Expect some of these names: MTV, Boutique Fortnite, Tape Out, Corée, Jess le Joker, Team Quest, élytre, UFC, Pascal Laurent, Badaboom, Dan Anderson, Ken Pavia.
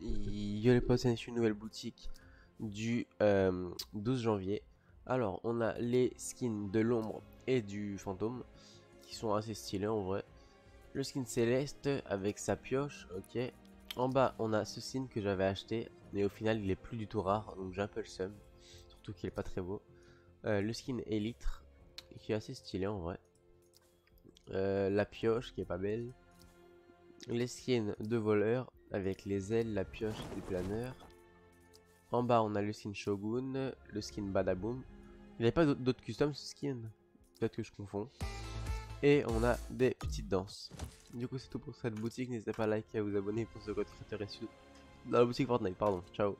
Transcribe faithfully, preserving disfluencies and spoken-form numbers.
Yo les potes, c'est une nouvelle boutique du euh, douze janvier. Alors on a les skins de l'ombre et du fantôme qui sont assez stylés en vrai. Le skin céleste avec sa pioche, ok. En bas on a ce skin que j'avais acheté, mais au final il est plus du tout rare, donc j'ai un peu le seum, surtout qu'il est pas très beau. euh, Le skin élytre qui est assez stylé en vrai. euh, La pioche qui est pas belle. Les skins de voleurs avec les ailes, la pioche et le planeur. En bas on a le skin Shogun, le skin Badaboom. Il n'y a pas d'autres customs ce skin, peut-être que je confonds. Et on a des petites danses. Du coup c'est tout pour cette boutique, n'hésitez pas à liker et à vous abonner pour ce code créateur issu dans la boutique Fortnite, pardon, ciao.